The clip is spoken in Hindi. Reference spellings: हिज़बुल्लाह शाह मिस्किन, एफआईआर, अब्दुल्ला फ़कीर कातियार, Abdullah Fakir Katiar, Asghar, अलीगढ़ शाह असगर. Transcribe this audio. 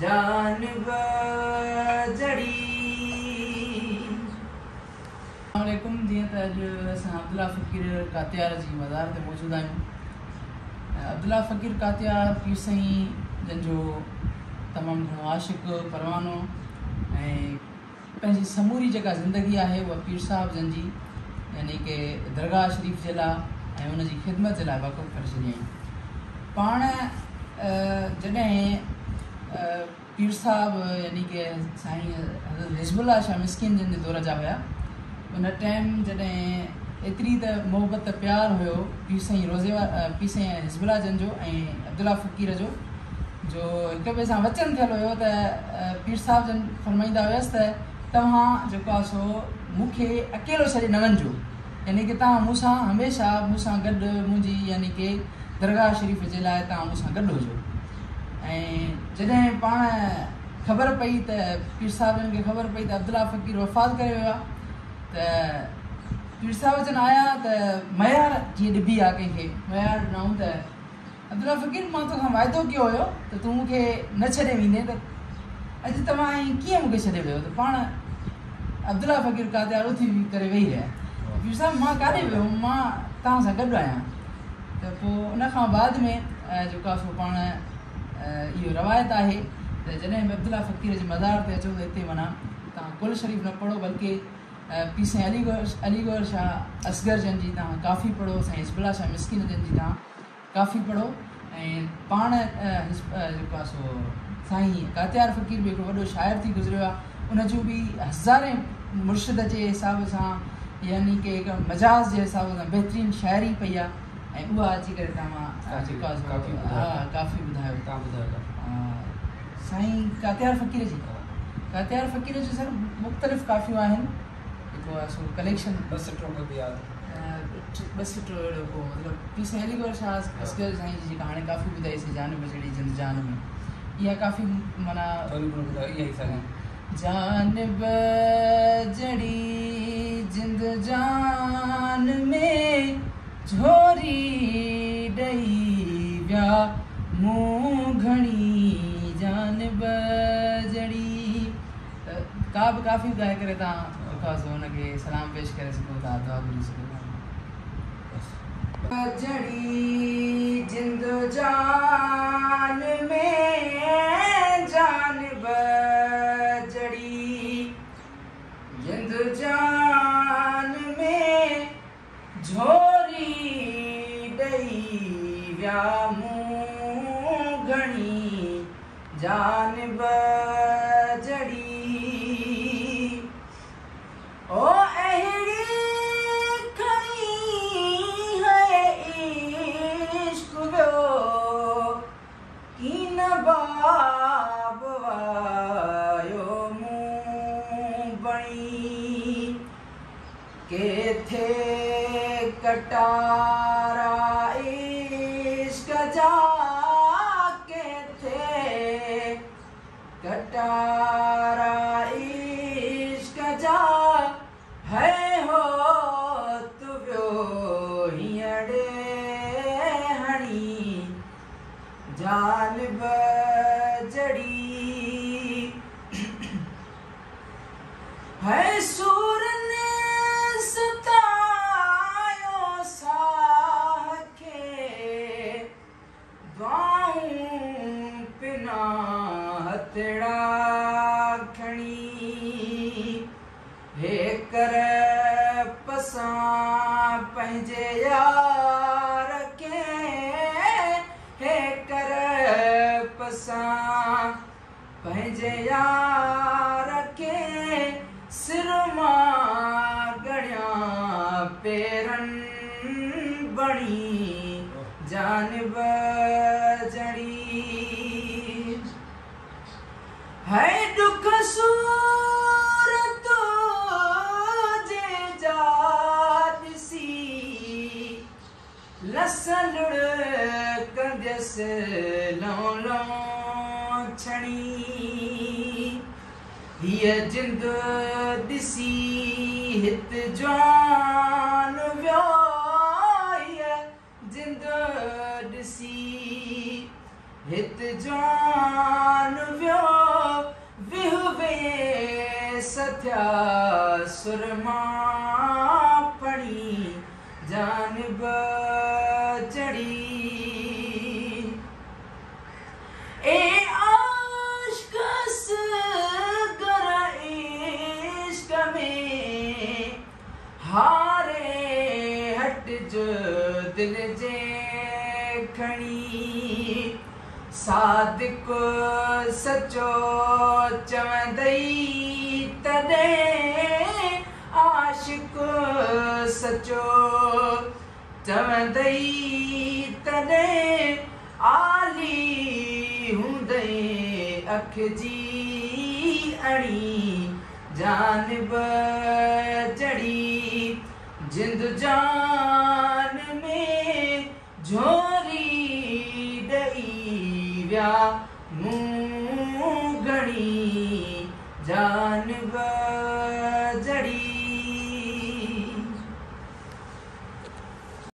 जान बड़ी। अस्सलामुअलैकुम जी, अब्दुल्ला फ़कीर कातियार जी मज़ार ते मौजूद आहियूं। अब्दुल्ला फ़कीर कातियार पीर साईं जंहिंजो तमामु घणो आशिक़ परवानो ऐं पंहिंजी समूरी जेका ज़िंदगी आहे उहा पीर साहिब जन जी यानी कि दरगाह शरीफ़ जे लाइ ऐं उनजी ख़िदमत जे लाइ वाक़ुफ़ करे छॾियईं। पाण जॾहिं पीर साहिब यानी कि साईं हज़रत हिज़बुल्लाह शाह मिस्किन जन जे दौर जा हुया, उन टाइम जॾहिं एतिरी त मोहबत प्यार हुयो पीर साईं हिज़बुल्लाह जन जो ऐं अब्दुल्ला फ़कीर जो हिक ॿिए सां वचन थियल हुयो त पीर साहिब जन फरमाईंदा हुयसि त तव्हां जेको सो मूंखे अकेलो छॾे न वञिजो, यानी कि तव्हां मूंसां हमेशह मूंसां गॾु मुंहिंजी यानी कि दरगाह शरीफ़ जे लाइ तव्हां मूंसां गॾु हुजो। ऐं जॾहिं पाण ख़बर पई त पीर साहिब जन खे ख़बर पई त अब्दुल्ला फ़कीर वफ़ात करे वियो आहे, त पीर साहिब जन आया त मयार जीअं ॾिबी आहे कंहिंखे मयार ॾिनऊं त अब्दुल्ला फ़कीर मां तोखां वाइदो कयो हुयो त तूं मूंखे न छॾे वेंदे, त अॼु तव्हां कीअं मूंखे छॾे वियो? त पाण अब्दुल्ला फ़कीर कातियार उथी करे वेही रहिया। पीर साहिबु मां काॾे वियो हुउमि, मां तव्हां सां गॾु आहियां। त पोइ उन खां बाद में जेको आहे सो पाण इहो रवायत आहे त जॾहिं बि अब्दुल्ला फ़कीर जे मज़ार ते अचो त हिते माना तव्हां कुल शरीफ़ न पढ़ो बल्कि पीर साईं अलीगढ़ शाह असगर जन जी तव्हां काफ़ी पढ़ो, साईं हिज़बुल्लाह शाह मिस्किन जन जी तव्हां काफ़ी पढ़ो। ऐं पाण जेको आहे सो साईं कातियार फ़कीर बि हिकिड़ो वॾो शाइरु थी गुज़रियो आहे, उन जूं बि हज़ारें मुर्शिद जे हिसाब सां यानी कि हिकु मजाज़ जे हिसाब सां बहितरीनु शाइरी पई आहे ऐं उहा अची करे तव्हां काफ़ी ॿुधायो। तव्हां ॿुधायो साईं कातियार फ़कीर जो सर मुख़्तलिफ़ काफ़ियूं आहिनि, जेको आहे सो कलेक्शन बस टो अहिड़ो को मतिलबु पीर साईं अलीगढ़ शाह असगर साईं जी जेका हाणे काफ़ी ॿुधाईसीं जानब जहिड़ी जिंद जान में, यह काफ़ी माना जानब जड़ी जिंद जान में झोरी डई व्या मूं घणी जानब जड़ी। का बि काफ़ी ॻाए करे तव्हां हुनखे सलाम पेश करे सघो था, दुआ घुरी सघो था। जड़ी जिंद जान में जानब जान में झोरी डई व्या मूं घणी जानब जड़ी। ओ अहिड़ी खणी है इश्क व्यो की न बाब वायो मूं बणी के थे कटारा इश्क जा है हो तुव्यो हियड़े हणी जानब जड़ी। है सूर कर पसां पंहिंजे यार खे हे कर पसां पंहिंजे यार खे सिर मां गणिया पेरनि बणी जानब जड़ी। है दुख सूरत लसलुड़ कंदसि लौं लौं छणी हीअ जिंद ॾिसी हित जान वियो हीअ जिंद ॾिसी हित जान वियो क्या सुरमा पड़ी जानब चढ़ी ए आश्क असगर इश्क में हारे हट जो दिल जे खड़ी सादिक सचो चवंदई तदे आशिक सचो चवंदई तदे आली हुंदई अख जी अड़ी जानब चढ़ी जिंद जान में झोरी दई व्या मुंह घड़ी जानब।